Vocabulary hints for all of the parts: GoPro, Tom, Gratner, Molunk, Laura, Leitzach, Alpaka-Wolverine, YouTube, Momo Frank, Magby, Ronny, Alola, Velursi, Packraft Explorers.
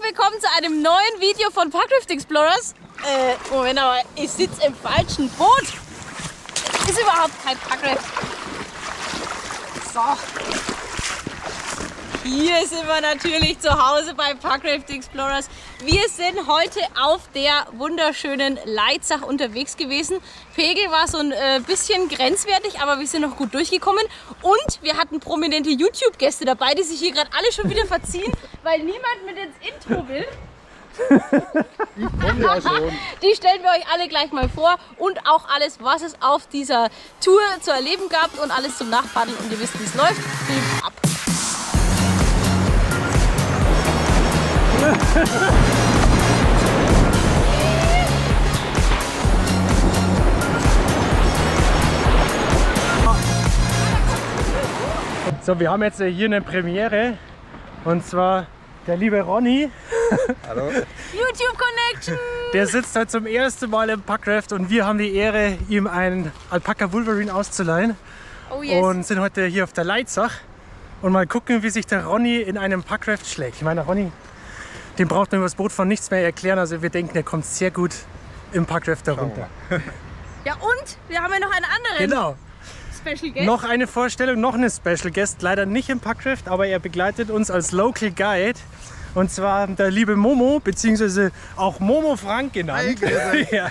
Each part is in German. herzlich willkommen zu einem neuen Video von Packraft Explorers. Moment, aber ich sitze im falschen Boot. Es ist überhaupt kein Packraft. So. Hier sind wir natürlich zu Hause bei Packraft Explorers. Wir sind heute auf der wunderschönen Leitzach unterwegs gewesen. Pegel war so ein bisschen grenzwertig, aber wir sind noch gut durchgekommen. Und wir hatten prominente YouTube-Gäste dabei, die sich hier gerade alle schon wieder verziehen, weil niemand mit ins Intro will. Ich komme ja schon. Die stellen wir euch alle gleich mal vor und auch alles, was es auf dieser Tour zu erleben gab und alles zum Nachpaddeln. Und ihr wisst, wie es läuft. Film ab. So, wir haben jetzt hier eine Premiere und zwar der liebe Ronny. Hallo. YouTube Connection! Der sitzt heute zum ersten Mal im Packraft und wir haben die Ehre, ihm einen Alpaka-Wolverine auszuleihen. Oh yes. Und sind heute hier auf der Leitzach und mal gucken, wie sich der Ronny in einem Packraft schlägt. Ich meine, Ronny, den braucht man über das Boot von nichts mehr erklären, also wir denken, der kommt sehr gut im Packraft darunter. Ja und, wir haben ja noch einen anderen genau. Special Guest. Noch eine Vorstellung, noch eine Special Guest, leider nicht im Packraft, aber er begleitet uns als Local Guide. Und zwar der liebe Momo, beziehungsweise auch Momo Frank genannt. Ja.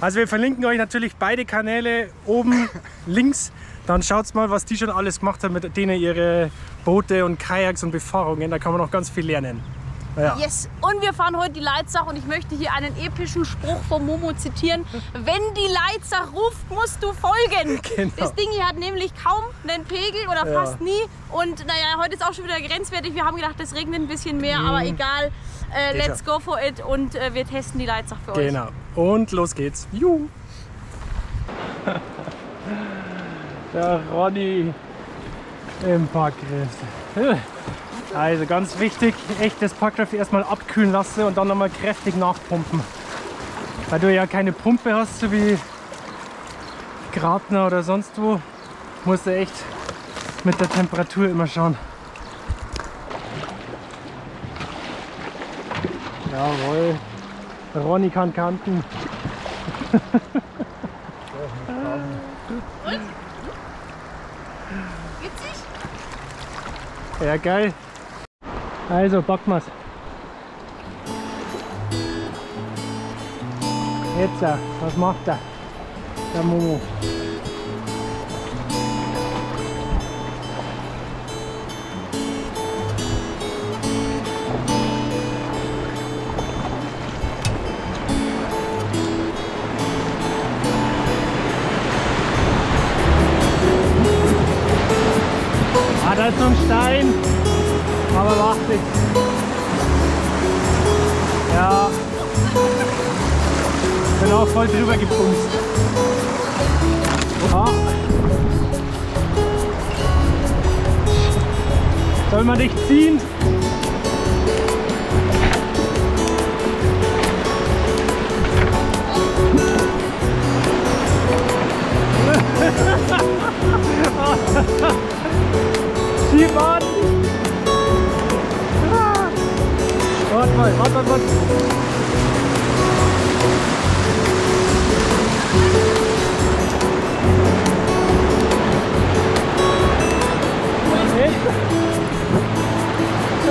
Also wir verlinken euch natürlich beide Kanäle oben links. Dann schaut mal, was die schon alles gemacht haben mit denen ihre Boote und Kajaks und Befahrungen. Da kann man noch ganz viel lernen. Ja. Yes. Und wir fahren heute die Leitzach und ich möchte hier einen epischen Spruch von Momo zitieren. Wenn die Leitzach ruft, musst du folgen. Genau. Das Ding hier hat nämlich kaum einen Pegel oder fast nie. Und naja, heute ist auch schon wieder grenzwertig. Wir haben gedacht, es regnet ein bisschen mehr, aber egal. Let's go for it und wir testen die Leitzach für euch. Genau. Und los geht's. Juhu. Der Ronny im Packraft. Also ganz wichtig, echtes Packraft erstmal abkühlen lassen und dann nochmal kräftig nachpumpen. Weil du ja keine Pumpe hast, so wie Gratner oder sonst wo, musst du echt mit der Temperatur immer schauen. Jawohl, Ronny kann Kanten. Und? Witzig? Ja, geil. Also, packen wir's. Jetzt, was macht er? Der Momo. Hat er zum Stein? Aber macht nichts. Ja. Bin auch voll drüber gepumst. Ja. Soll man dich ziehen? Schieb an! Warte mal, warte.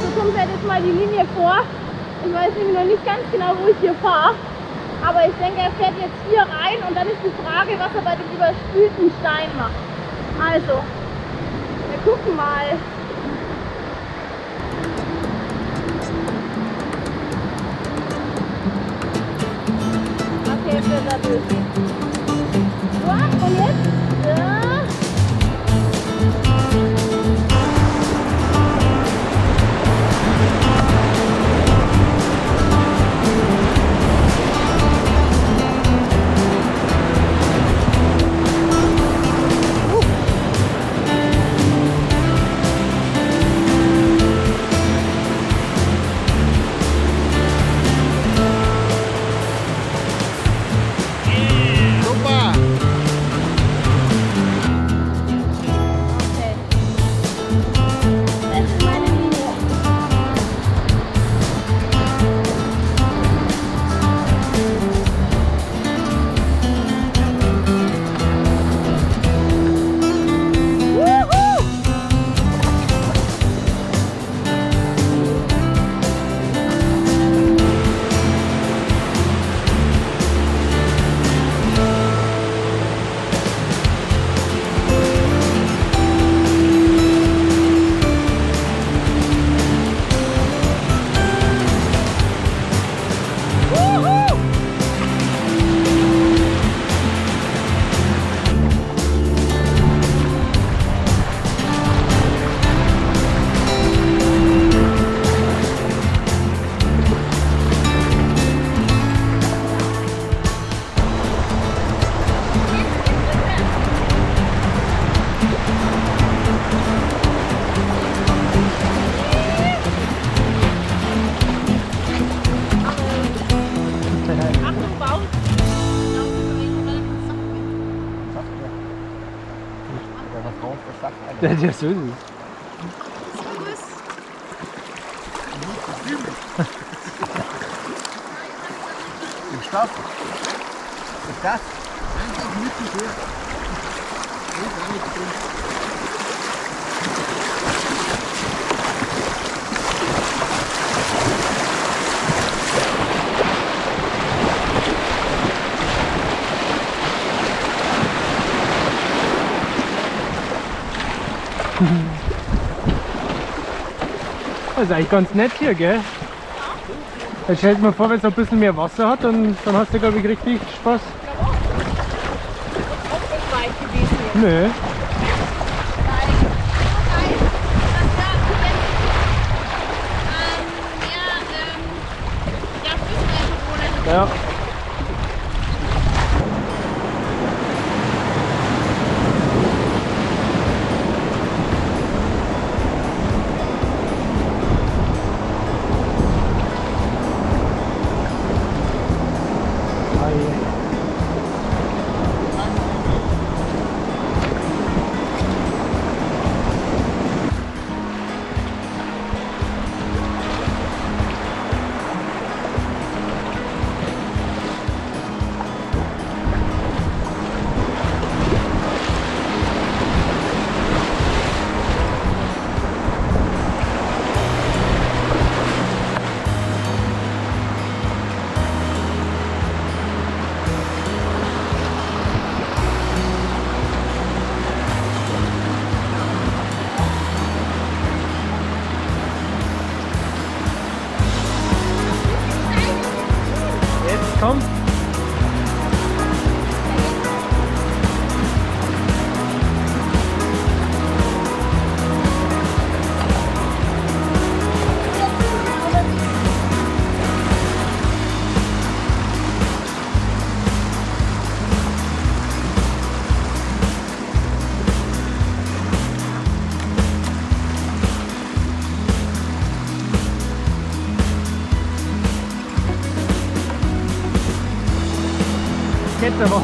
So kommt halt jetzt mal die Linie vor. Ich weiß nämlich noch nicht ganz genau, wo ich hier fahre. Aber ich denke, er fährt jetzt hier rein und dann ist die Frage, was er bei dem überspülten Stein macht. Also, wir gucken mal. Okay, wir da durch. So, und jetzt? Ja. Der ist ja süß. Im Stoff. Ist das? Einfach mit dem Bier. Das ist eigentlich ganz nett hier, gell? Ja. Stell dir mal vor, wenn es noch ein bisschen mehr Wasser hat, dann hast du, glaube ich, richtig Spaß. Ich glaube auch. Ist auch nicht weit gewesen jetzt. Nö. Nein. Nein. Das ist ja ohne. Ja. Jetzt aber.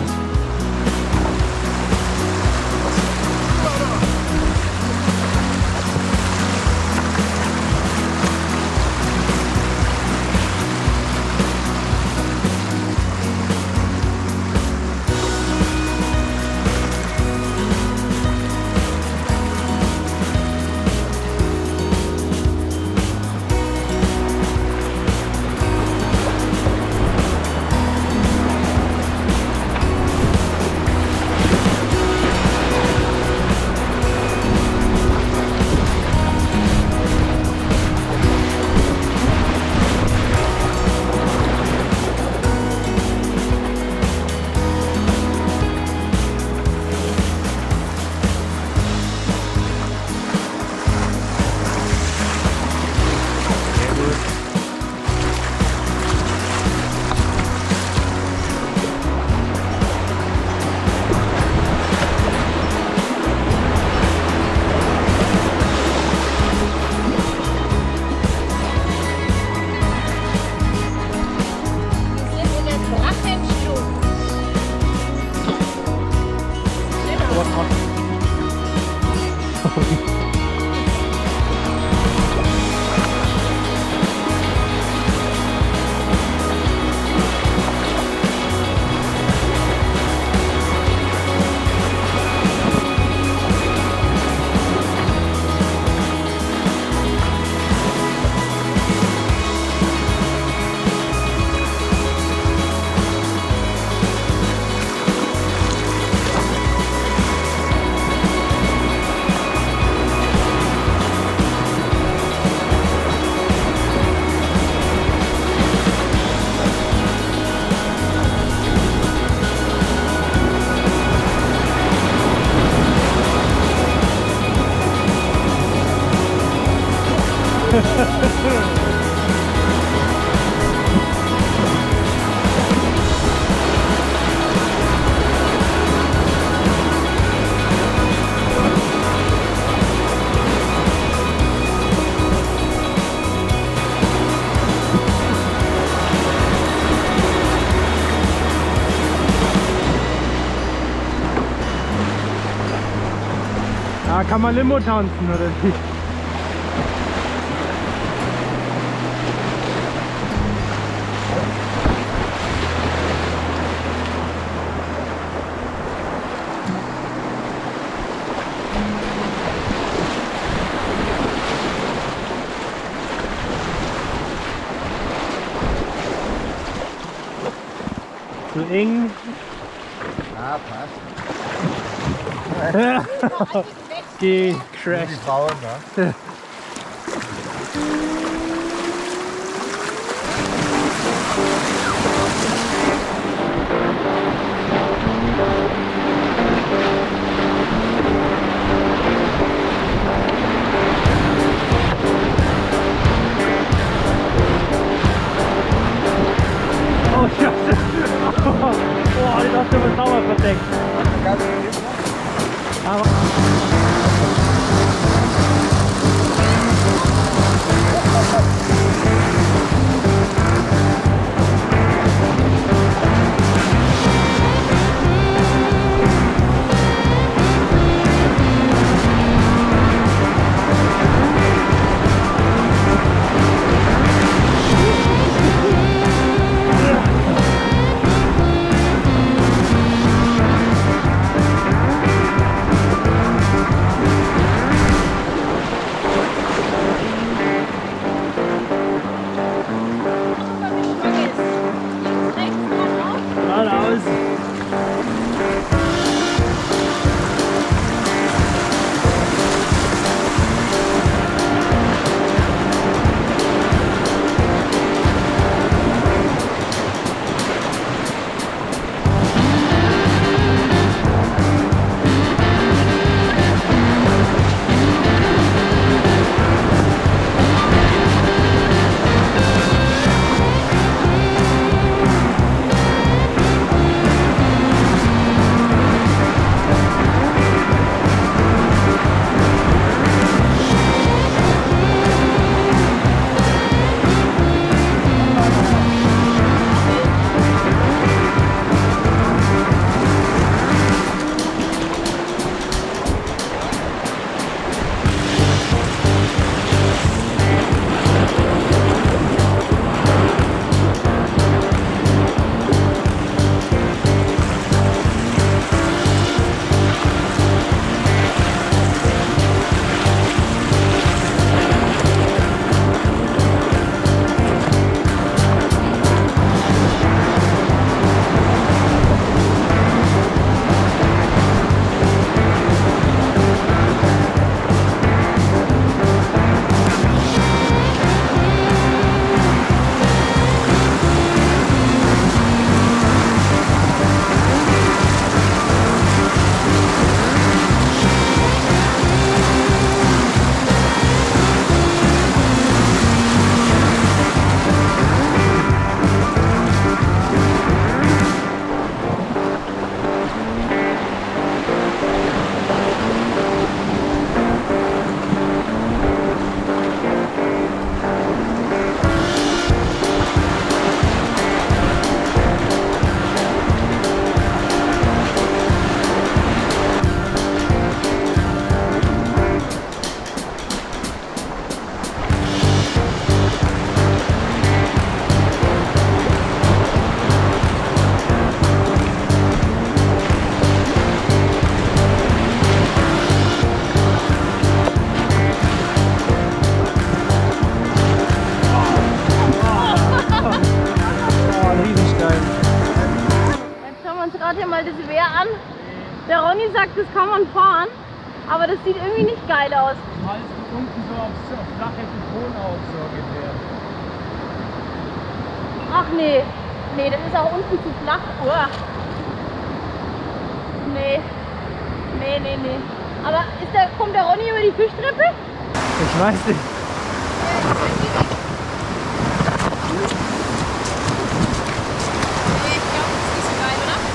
Kann man Limo tanzen oder nicht? Zu eng. Ah, passt. Gecrashed. Die Frauen, ne? Oh Scheiße! Boah, die hat sich mit Sauer verdeckt. Aber Ronny sagt, das kann man fahren, aber das sieht irgendwie nicht geil aus. Weil es unten so auf flache Ton auf so ungefähr. Ach nee, nee, das ist auch unten zu flach. Uah. Nee, nee, nee, nee. Aber ist der, kommt der Ronny über die Fischtreppe? Ich weiß nicht.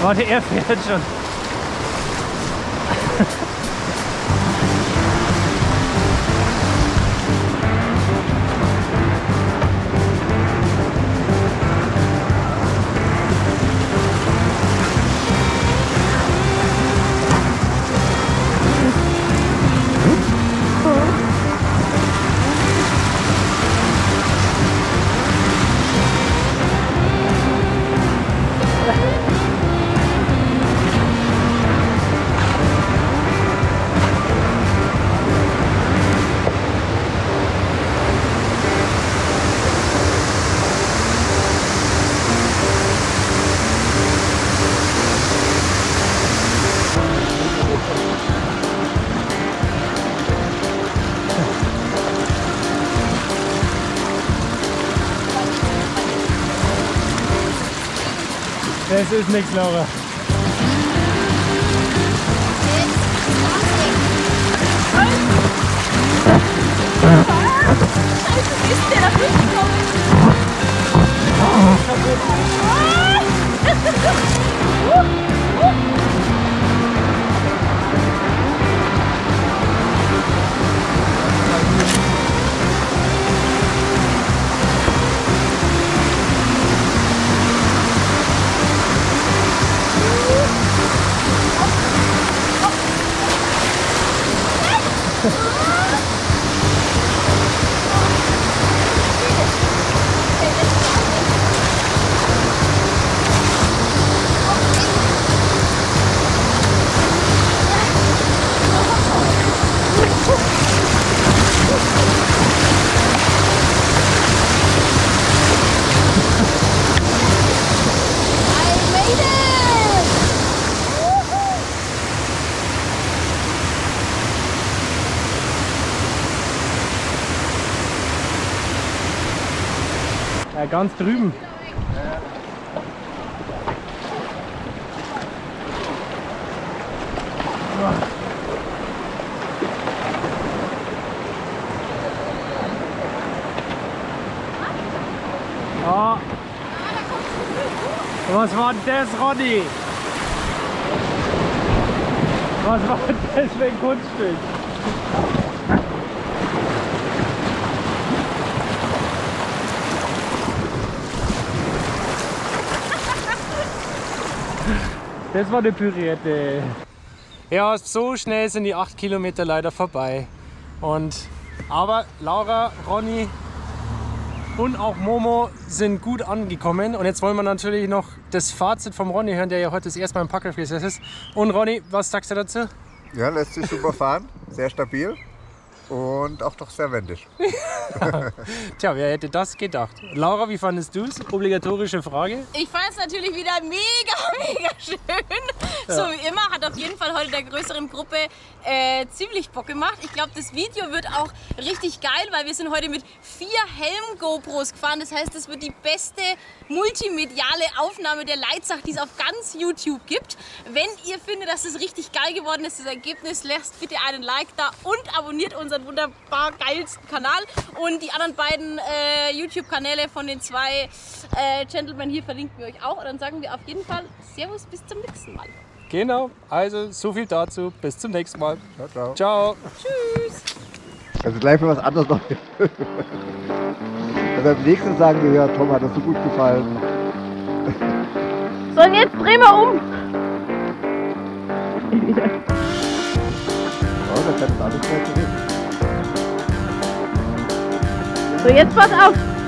Warte, er fährt schon. Das ist nichts, Laura. Ganz drüben. Oh. Was war das, Ronny? Was war das für ein Kunststück? Das war eine Pürierte. Ja, so schnell sind die 8 Kilometer leider vorbei. Aber Laura, Ronny und auch Momo sind gut angekommen. Und jetzt wollen wir natürlich noch das Fazit vom Ronny hören, der ja heute das erste Mal im Packraft ist. Und Ronny, was sagst du dazu? Ja, lässt sich super fahren. Sehr stabil. Und auch doch sehr wendig. Tja, wer hätte das gedacht? Laura, wie fandest du es? Obligatorische Frage. Ich fand es natürlich wieder mega schön. Ja. So wie immer, hat auf jeden Fall heute der größeren Gruppe ziemlich Bock gemacht. Ich glaube, das Video wird auch richtig geil, weil wir sind heute mit 4 Helm-GoPros gefahren. Das heißt, das wird die beste multimediale Aufnahme der Leitzach, die es auf ganz YouTube gibt. Wenn ihr findet, dass es richtig geil geworden ist, das Ergebnis, lasst bitte einen Like da und abonniert unseren wunderbar geilsten Kanal, und die anderen beiden YouTube-Kanäle von den 2 Gentlemen hier verlinken wir euch auch, und dann sagen wir auf jeden Fall Servus, bis zum nächsten Mal. Genau, also so viel dazu, bis zum nächsten Mal. Ciao, ciao. Ciao. Tschüss. Also gleich für was anderes noch. Beim nächsten sagen wir, ja Tom, hat das so gut gefallen. So, und jetzt drehen wir um. Oh, da kann es alles mehr zurück. So, jetzt pass auf!